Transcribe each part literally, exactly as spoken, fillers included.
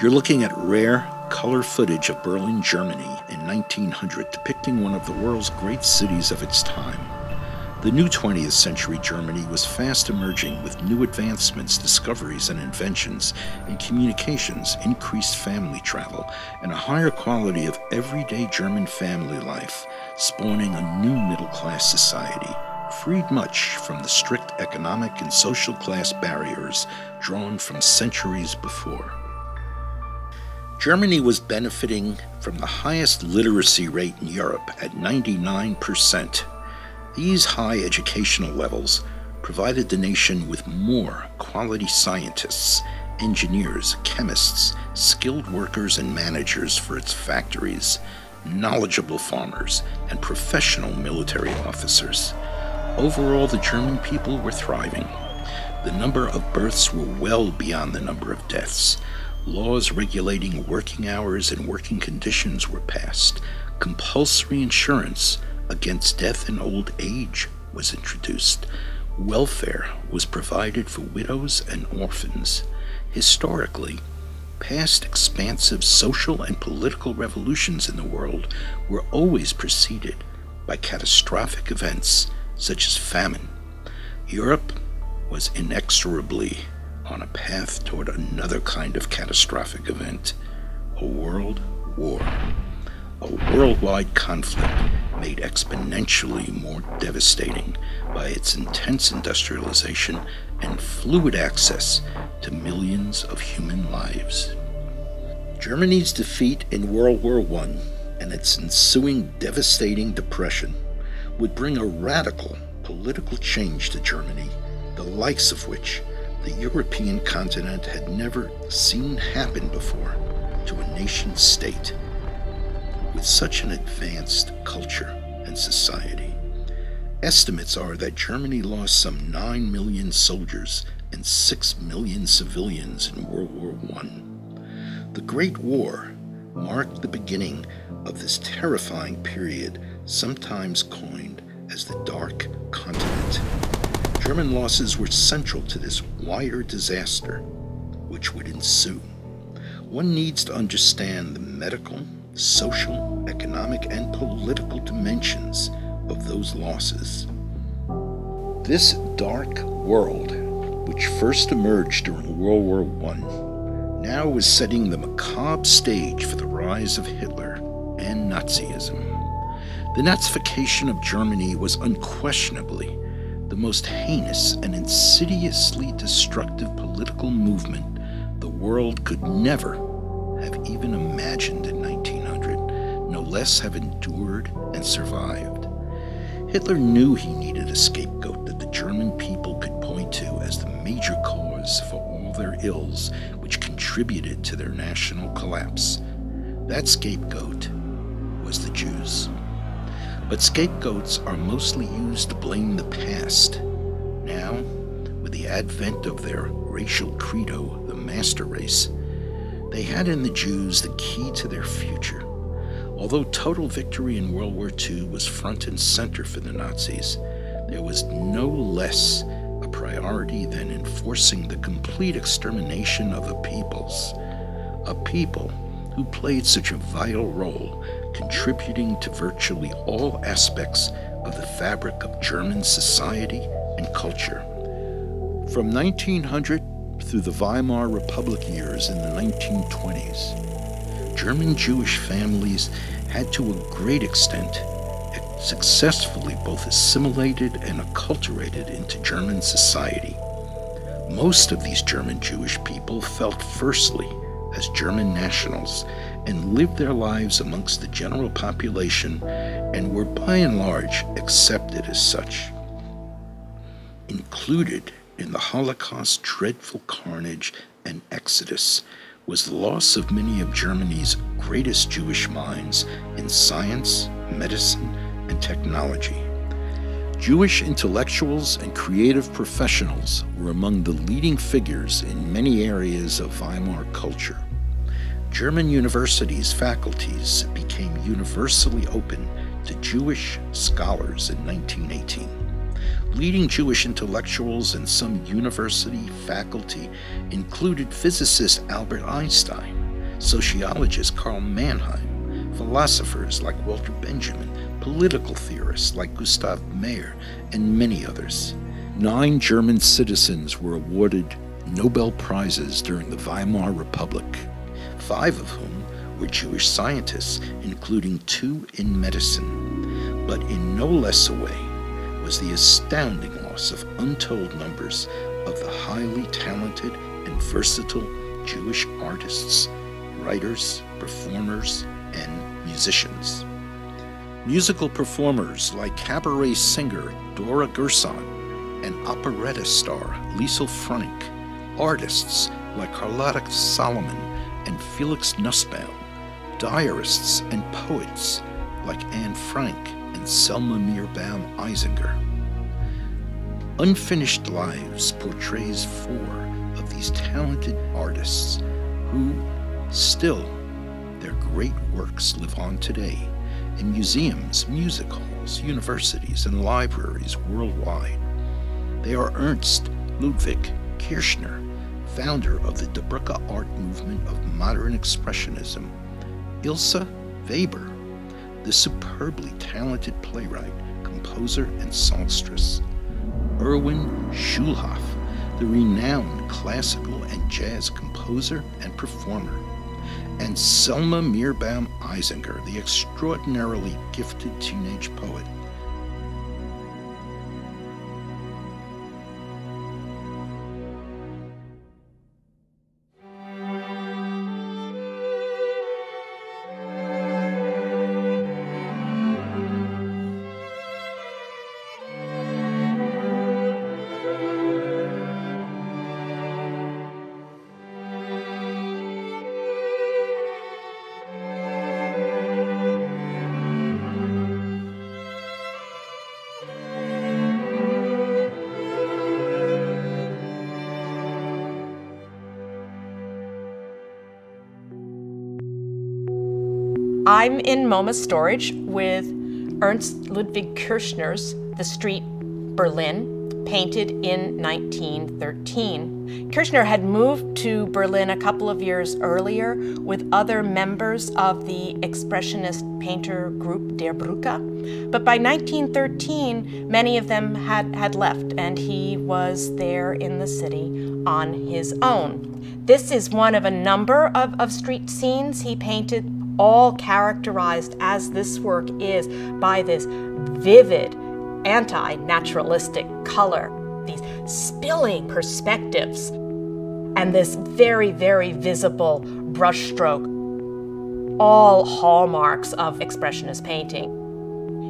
You're looking at rare color footage of Berlin, Germany in nineteen hundred, depicting one of the world's great cities of its time. The new twentieth century Germany was fast emerging with new advancements, discoveries and inventions in communications, increased family travel, and a higher quality of everyday German family life, spawning a new middle-class society, freed much from the strict economic and social class barriers drawn from centuries before. Germany was benefiting from the highest literacy rate in Europe at ninety-nine percent. These high educational levels provided the nation with more quality scientists, engineers, chemists, skilled workers and managers for its factories, knowledgeable farmers, and professional military officers. Overall, the German people were thriving. The number of births were well beyond the number of deaths. Laws regulating working hours and working conditions were passed. Compulsory insurance against death and old age was introduced. Welfare was provided for widows and orphans. Historically, past expansive social and political revolutions in the world were always preceded by catastrophic events such as famine. Europe was inexorably on a path toward another kind of catastrophic event, a world war. A worldwide conflict made exponentially more devastating by its intense industrialization and fluid access to millions of human lives. Germany's defeat in World War One and its ensuing devastating depression would bring a radical political change to Germany, the likes of which the European continent had never seen happen before to a nation-state with such an advanced culture and society. Estimates are that Germany lost some nine million soldiers and six million civilians in World War One. The Great War marked the beginning of this terrifying period, sometimes coined as the Dark Continent. German losses were central to this wider disaster which would ensue. One needs to understand the medical, social, economic, and political dimensions of those losses. This dark world, which first emerged during World War One, now was setting the macabre stage for the rise of Hitler and Nazism. The Nazification of Germany was unquestionably the most heinous and insidiously destructive political movement the world could never have even imagined in nineteen hundred, no less have endured and survived. Hitler knew he needed a scapegoat that the German people could point to as the major cause for all their ills, which contributed to their national collapse. That scapegoat was the Jews. But scapegoats are mostly used to blame the past. Now, with the advent of their racial credo, the master race, they had in the Jews the key to their future. Although total victory in World War Two was front and center for the Nazis, there was no less a priority than enforcing the complete extermination of the peoples, a people who played such a vital role, contributing to virtually all aspects of the fabric of German society and culture. From nineteen hundred through the Weimar Republic years in the nineteen twenties, German Jewish families had to a great extent successfully both assimilated and acculturated into German society. Most of these German Jewish people felt firstly as German nationals and lived their lives amongst the general population and were by and large accepted as such. Included in the Holocaust's dreadful carnage and exodus was the loss of many of Germany's greatest Jewish minds in science, medicine, and technology. Jewish intellectuals and creative professionals were among the leading figures in many areas of Weimar culture. German universities' faculties became universally open to Jewish scholars in nineteen eighteen. Leading Jewish intellectuals and some university faculty included physicist Albert Einstein, sociologist Karl Mannheim, philosophers like Walter Benjamin, political theorists like Gustav Meyer, and many others. Nine German citizens were awarded Nobel Prizes during the Weimar Republic, five of whom were Jewish scientists, including two in medicine. But in no less a way was the astounding loss of untold numbers of the highly talented and versatile Jewish artists, writers, performers, and musicians. Musical performers like cabaret singer Dora Gerson and operetta star Liesl Frank, artists like Carlotta Salomon and Felix Nussbaum, diarists and poets like Anne Frank and Selma Meerbaum-Eisinger. Unfinished Lives portrays four of these talented artists who, still, their great works live on today in museums, music halls, universities, and libraries worldwide. They are Ernst Ludwig Kirchner, founder of the Der Brücke art movement of modern expressionism, Ilse Weber, the superbly talented playwright, composer, and songstress, Erwin Schulhoff, the renowned classical and jazz composer and performer, and Selma Meerbaum-Eisinger, the extraordinarily gifted teenage poet. I'm in MoMA storage with Ernst Ludwig Kirchner's The Street Berlin, painted in nineteen thirteen. Kirchner had moved to Berlin a couple of years earlier with other members of the Expressionist painter group Der Brücke, but by nineteen thirteen, many of them had, had left, and he was there in the city on his own. This is one of a number of, of street scenes he painted, all characterized, as this work is, by this vivid, anti-naturalistic color, these spilling perspectives, and this very, very visible brushstroke, all hallmarks of Expressionist painting.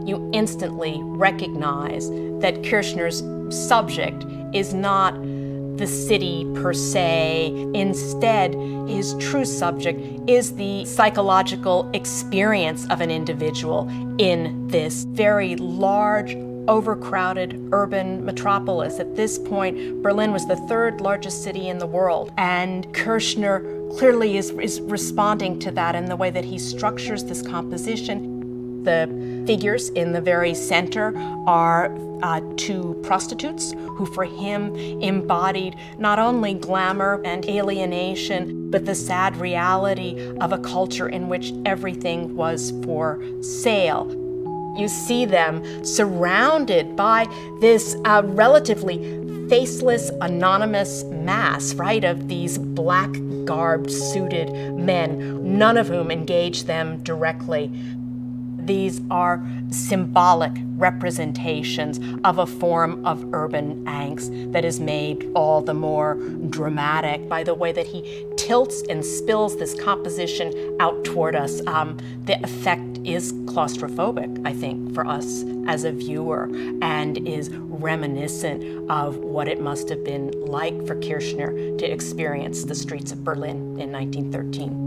You instantly recognize that Kirchner's subject is not the city per se. Instead, his true subject is the psychological experience of an individual in this very large, overcrowded urban metropolis. At this point, Berlin was the third largest city in the world, and Kirchner clearly is, is responding to that in the way that he structures this composition. The figures in the very center are uh, two prostitutes who, for him, embodied not only glamour and alienation, but the sad reality of a culture in which everything was for sale. You see them surrounded by this uh, relatively faceless, anonymous mass, right, of these black garbed, suited men, none of whom engage them directly. These are symbolic representations of a form of urban angst that is made all the more dramatic by the way that he tilts and spills this composition out toward us. Um, the effect is claustrophobic, I think, for us as a viewer, and is reminiscent of what it must have been like for Kirchner to experience the streets of Berlin in nineteen thirteen.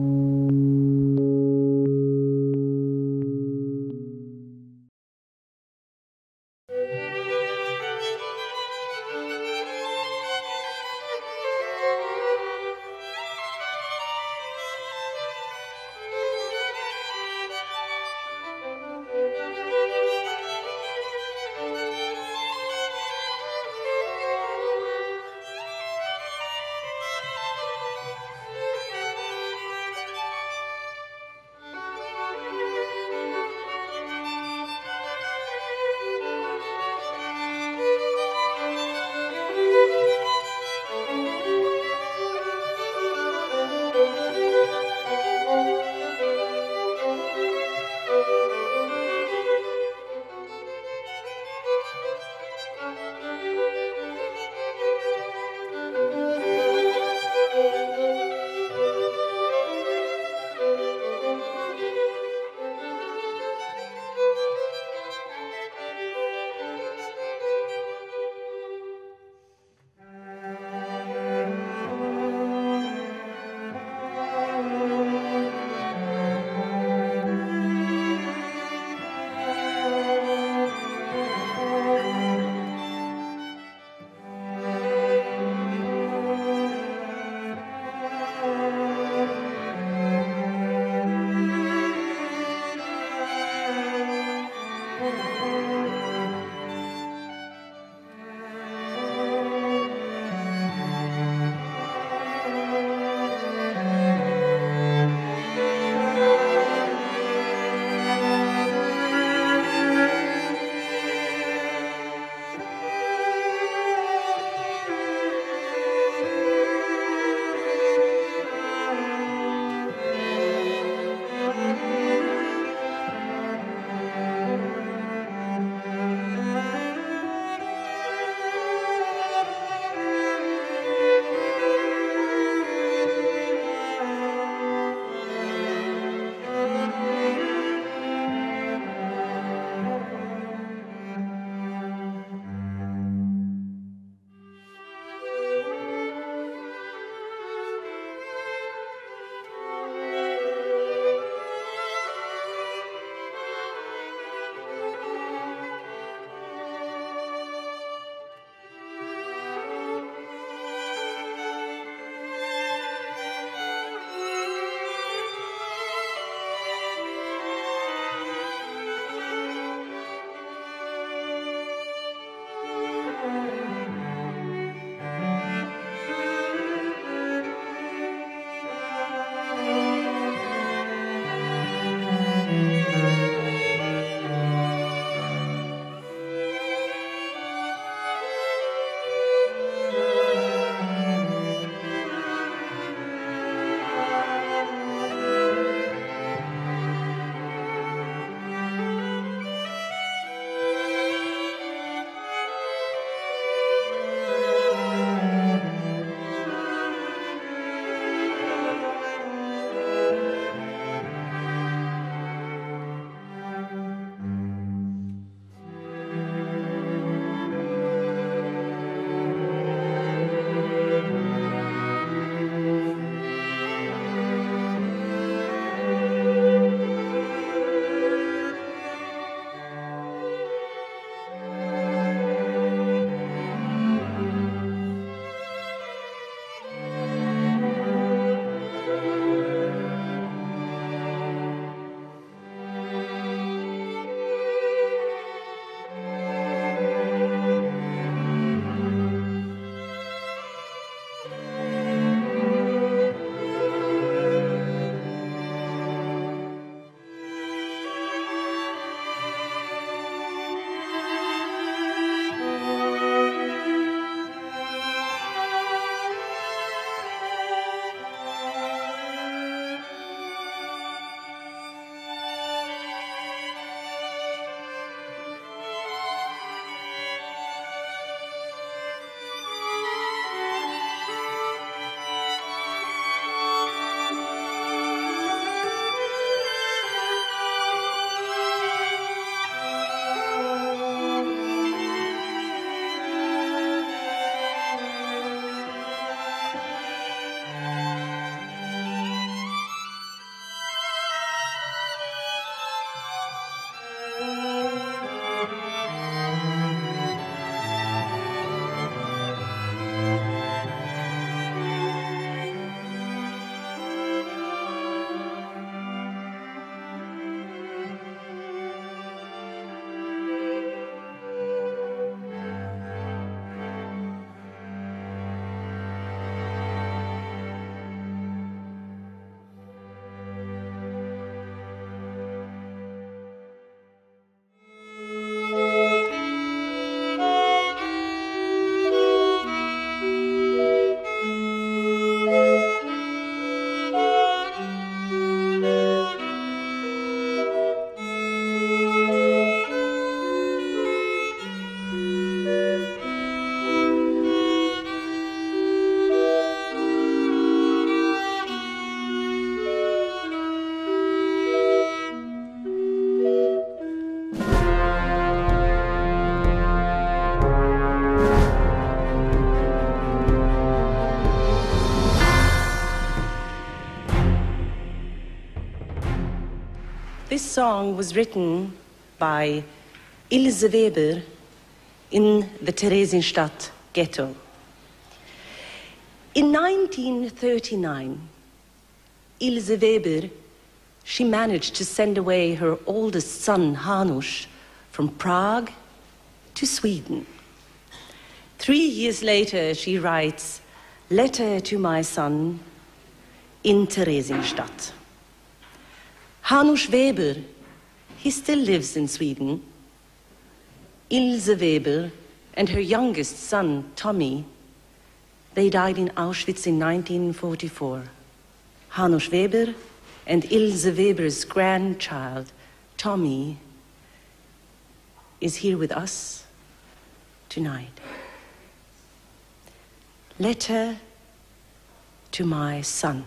This song was written by Ilse Weber in the Theresienstadt ghetto. In nineteen thirty-nine, Ilse Weber, she managed to send away her oldest son, Hanusch, from Prague to Sweden. Three years later, she writes, "Letter to my son in Theresienstadt." Hanus Weber, he still lives in Sweden. Ilse Weber and her youngest son, Tommy, they died in Auschwitz in nineteen forty-four. Hanus Weber and Ilse Weber's grandchild, Tommy, is here with us tonight. Letter to my son.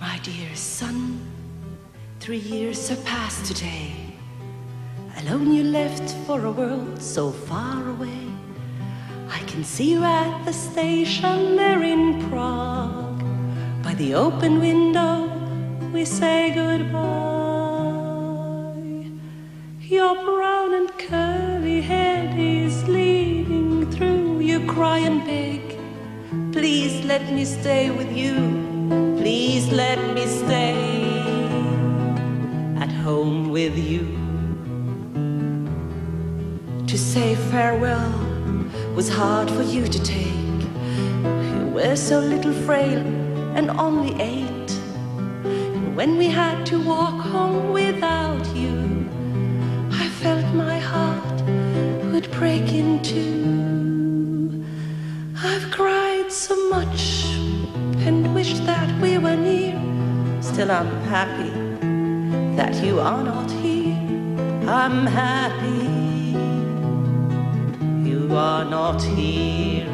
My dear son, three years have passed today. Alone you left for a world so far away. I can see you at the station there in Prague. By the open window we say goodbye. Your brown and curly head is leading through. You cry and beg, please let me stay with you. Please let me stay at home with you. To say farewell was hard for you to take. You were so little, frail, and only eight. And when we had to walk home without you, I felt my heart would break in two. I've cried so much and wished that we were near. Still I'm happy that you are not here. I'm happy you are not here.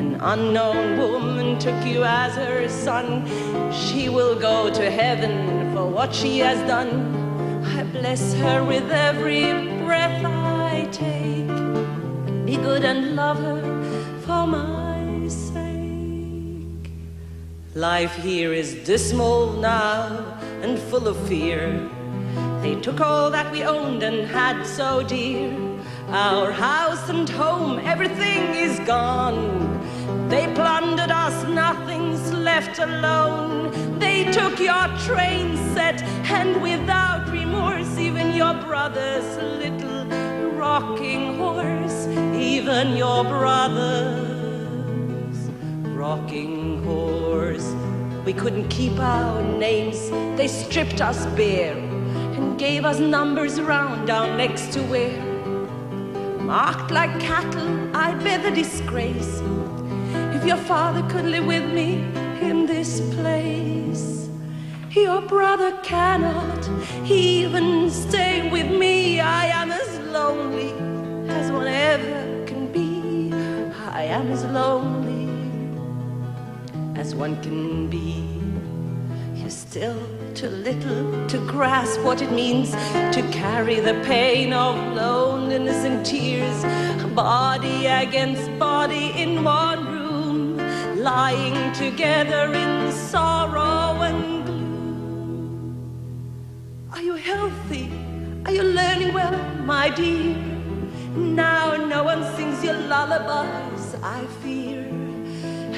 An unknown woman took you as her son. She will go to heaven for what she has done. I bless her with every breath I take. Be good and love her for my sake. Life here is dismal now and full of fear. They took all that we owned and had so dear. Our house and home, everything is gone. They plundered us, nothing's left alone. They took your train set, and without remorse, even your brother's little rocking horse. Even your brother's rocking horse. We couldn't keep our names, they stripped us bare and gave us numbers round our necks to wear. Marked like cattle, I'd bear the disgrace. If your father could live with me in this place, your brother cannot even stay with me. I am as lonely as one ever can be. I am as lonely as one can be. You're still too little to grasp what it means to carry the pain of loneliness and tears. Body against body in one room, lying together in sorrow and gloom. Are you healthy? Are you learning well, my dear? Now no one sings your lullabies, I fear.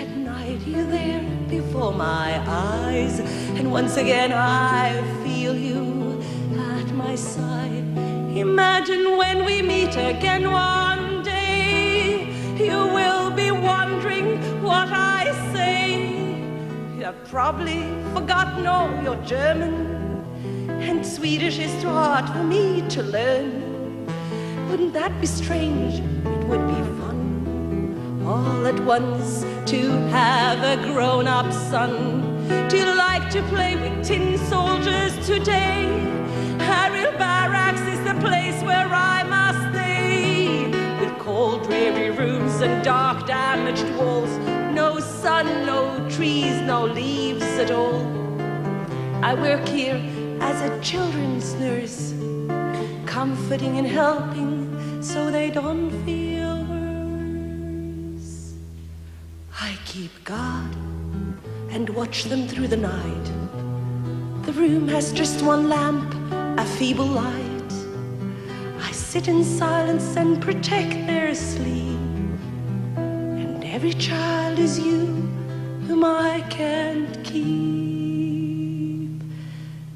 At night you're there before my eyes, and once again I feel you at my side. Imagine when we meet again one day, you will be wondering what I say. You have probably forgotten all your German, and Swedish is too hard for me to learn. Wouldn't that be strange? It would be fun all at once to have a grown-up son. Do you like to play with tin soldiers today? Harriel Barracks is the place where I must stay. With cold, dreary rooms and dark, damaged walls. No sun, no trees, no leaves at all. I work here as a children's nurse, comforting and helping so they don't feel. I keep guard and watch them through the night. The room has just one lamp, a feeble light. I sit in silence and protect their sleep. And every child is you, whom I can't keep.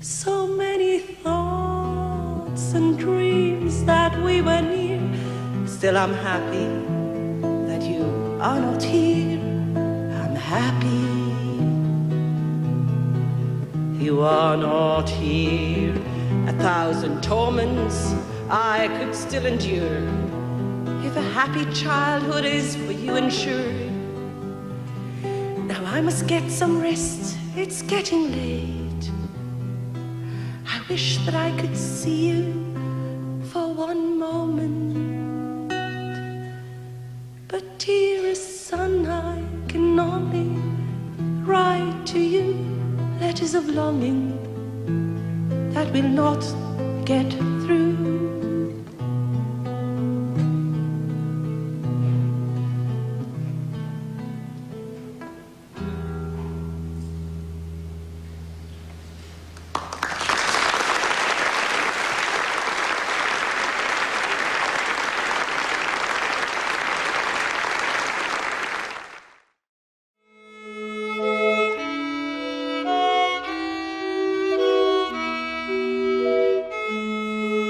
So many thoughts and dreams that we were near. Still I'm happy that you are not here. I'm happy you are not here. A thousand torments I could still endure, if a happy childhood is for you ensured. Now I must get some rest, it's getting late. I wish that I could see you for one moment. But dearest son, I can only write to you letters of longing that will not get through.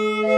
Thank you.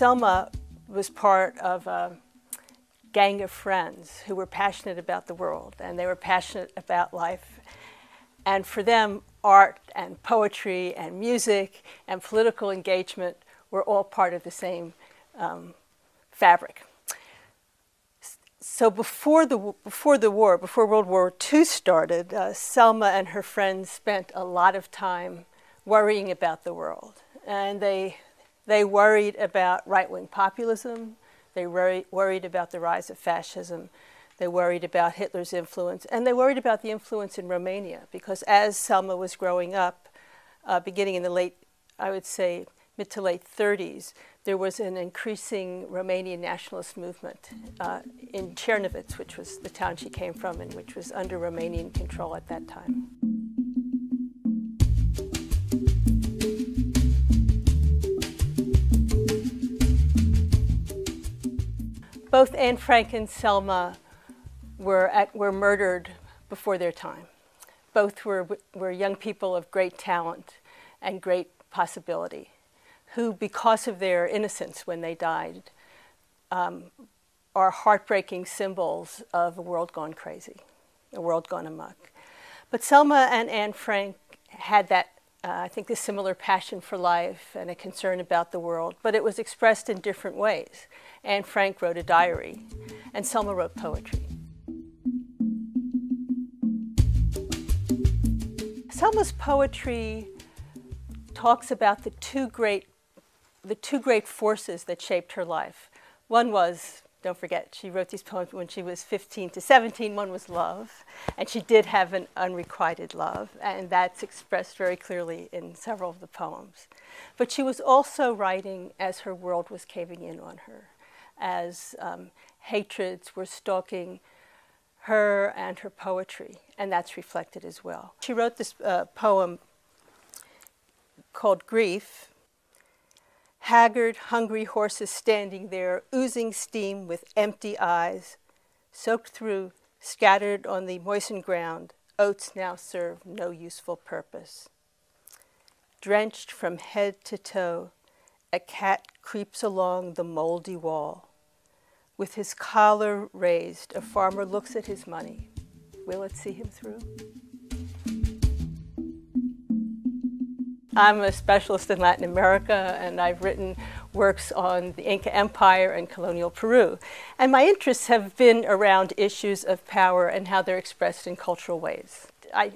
Selma was part of a gang of friends who were passionate about the world, and they were passionate about life. And for them, art and poetry and music and political engagement were all part of the same um, fabric. So before the, before the war, before World War Two started, uh, Selma and her friends spent a lot of time worrying about the world. And they, they worried about right-wing populism. They worry, worried about the rise of fascism. They worried about Hitler's influence. And they worried about the influence in Romania, because as Selma was growing up, uh, beginning in the late, I would say, mid to late thirties, there was an increasing Romanian nationalist movement uh, in Czernowitz, which was the town she came from and which was under Romanian control at that time. Both Anne Frank and Selma were, at, were murdered before their time. Both were, were young people of great talent and great possibility, who, because of their innocence when they died, um, are heartbreaking symbols of a world gone crazy, a world gone amok. But Selma and Anne Frank had that, uh, I think, this similar passion for life and a concern about the world, but it was expressed in different ways. Anne Frank wrote a diary, and Selma wrote poetry. Selma's poetry talks about the two great the two great forces that shaped her life. One was, don't forget, she wrote these poems when she was fifteen to seventeen, one was love. And she did have an unrequited love, and that's expressed very clearly in several of the poems. But she was also writing as her world was caving in on her, as um, hatreds were stalking her and her poetry, and that's reflected as well. She wrote this uh, poem called Grief. Haggard, hungry horses standing there, oozing steam with empty eyes, soaked through, scattered on the moistened ground, oats now serve no useful purpose. Drenched from head to toe, a cat creeps along the moldy wall. With his collar raised, a farmer looks at his money. Will it see him through? I'm a specialist in Latin America, and I've written works on the Inca Empire and colonial Peru. And my interests have been around issues of power and how they're expressed in cultural ways. I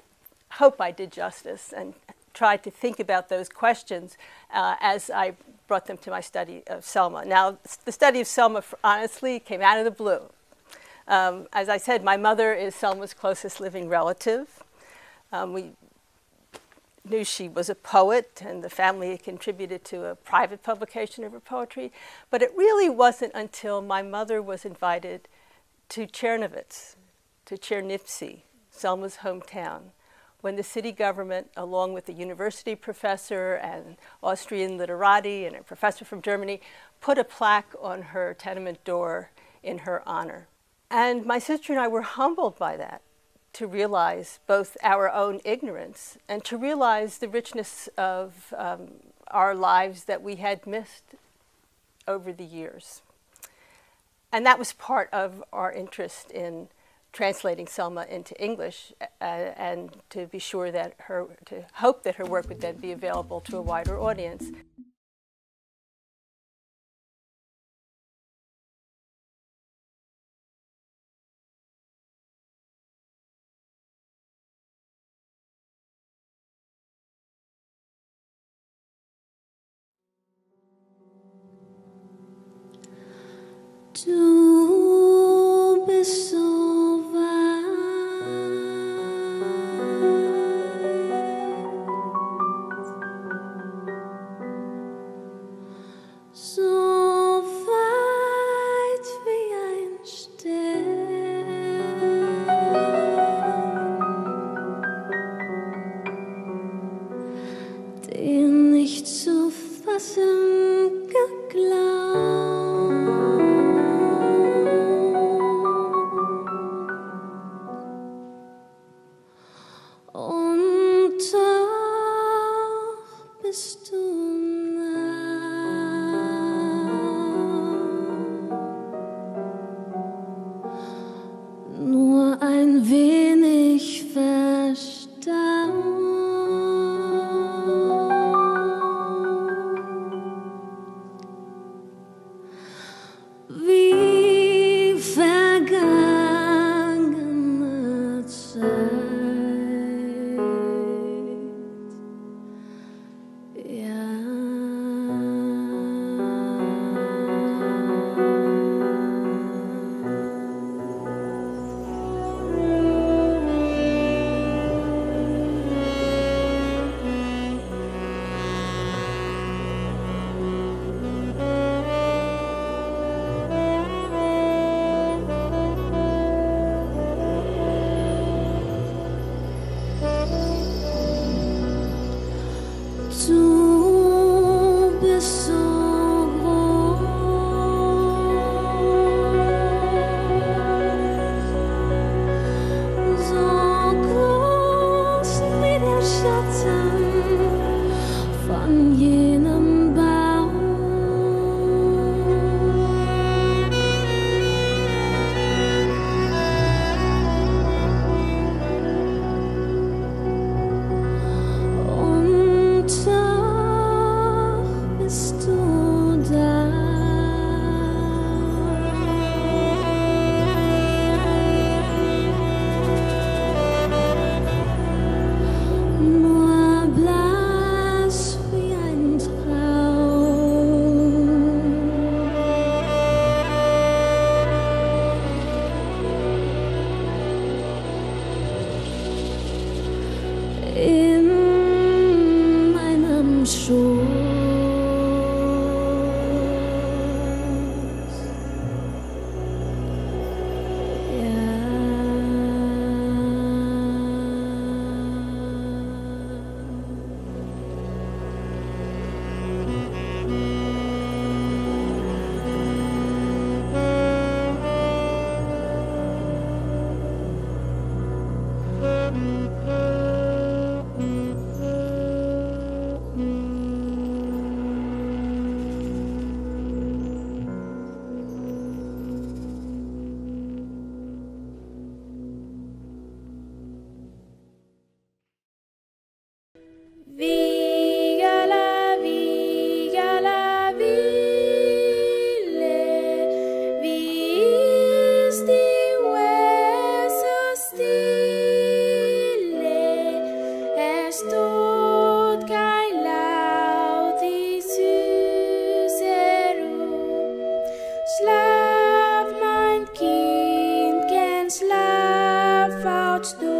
hope I did justice and tried to think about those questions uh, as I brought them to my study of Selma. Now, the study of Selma, honestly, came out of the blue. Um, as I said, my mother is Selma's closest living relative. Um, we knew she was a poet, and the family had contributed to a private publication of her poetry. But it really wasn't until my mother was invited to Czernowitz, to Czernipsi, Selma's hometown, when the city government, along with a university professor and Austrian literati and a professor from Germany, put a plaque on her tenement door in her honor. And my sister and I were humbled by that, to realize both our own ignorance and to realize the richness of um, our lives that we had missed over the years. And that was part of our interest in translating Selma into English, uh, and to be sure that her, to hope that her work would then be available to a wider audience. Du bist so weit, so weit wie ein Stern, den nicht zu fassen geglaubt. Thank you. Schlaf, mein Kind, gern schlaf,